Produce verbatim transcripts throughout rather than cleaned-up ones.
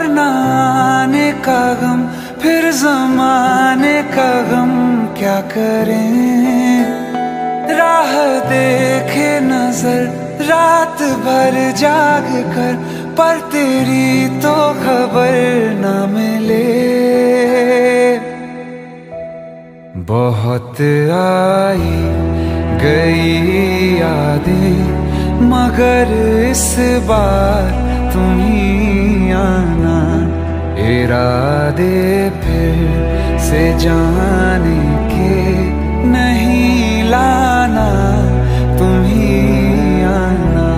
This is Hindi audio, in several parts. और न आने का गम, फिर जमाने का गम क्या करें। राह देखे नजर रात भर जाग कर, पर तेरी तो खबर न मिले। बहुत आई गई यादें, मगर इस बार तुम ही आना। इरादे फिर से जाने के नहीं लाना, तुम ही आना।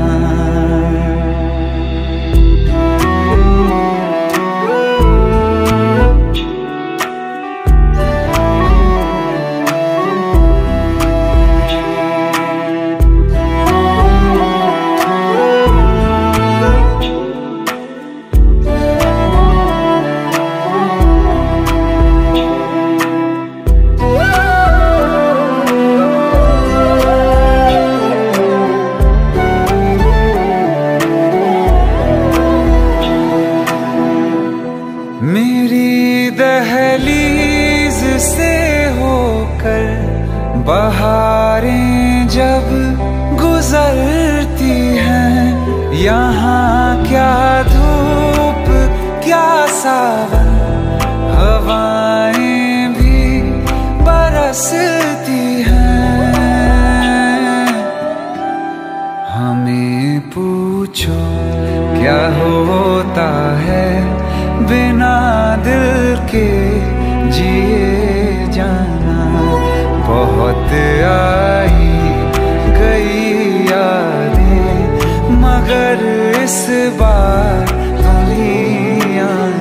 बहारें जब गुजरती हैं यहाँ, क्या धूप क्या सावन। हवाएं भी बरसती हैं। हमें पूछो क्या होता है, बिना दिल के जिए जाना। बहुत आई गई यादें, मगर इस बार तुम ही आना।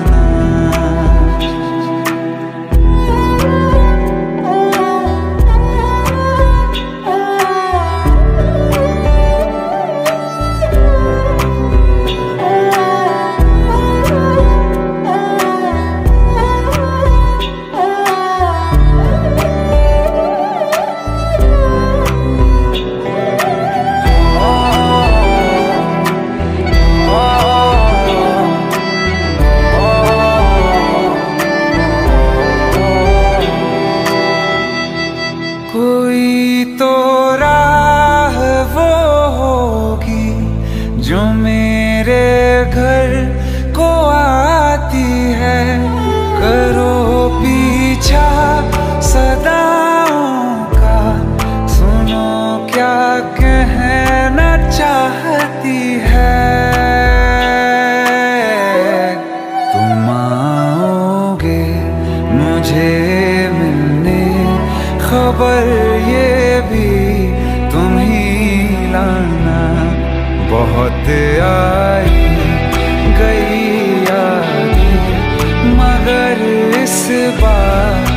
खबर ये भी तुम ही लाना। बहुत आई गई यादें, मगर इस बार